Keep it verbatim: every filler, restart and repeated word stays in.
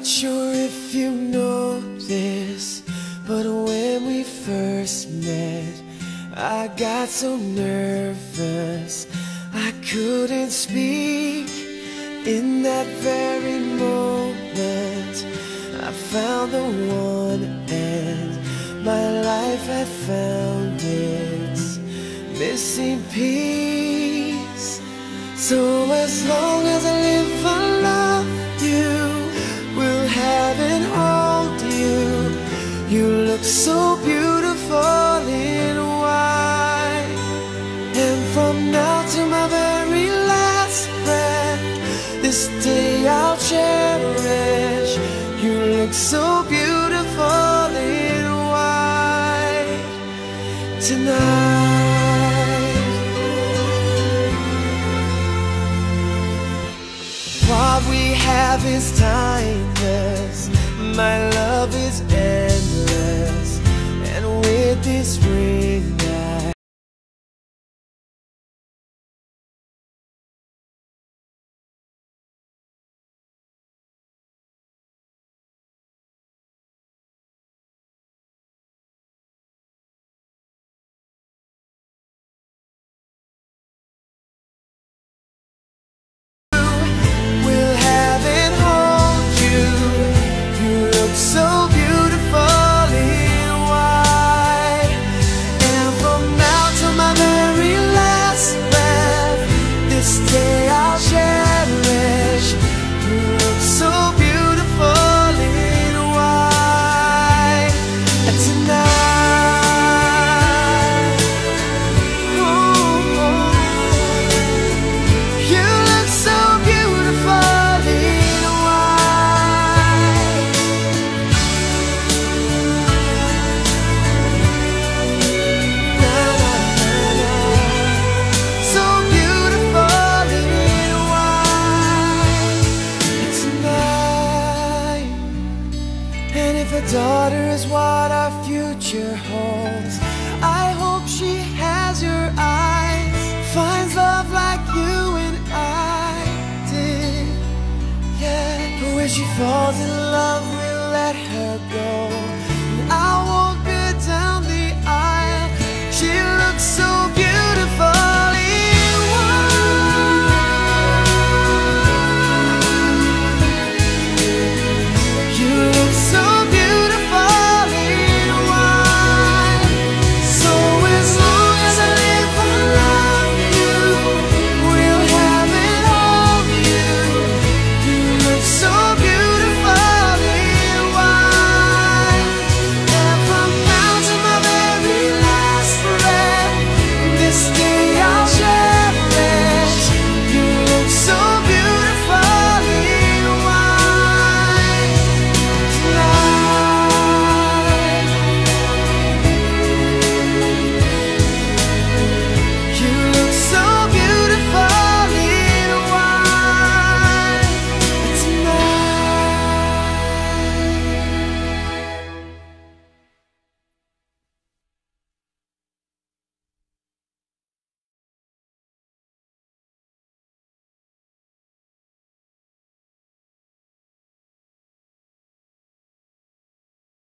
Not sure if you know this, but when we first met, I got so nervous I couldn't speak. In that very moment I found the one, and my life had found its missing piece. So as long as I live, I love you, will have and hold you. You look so beautiful in white, and from now to my very last breath, this day I'll cherish. You look so beautiful in white tonight. What we have is timeless, my love is endless, and with this ring I falls in love, we'll let her go.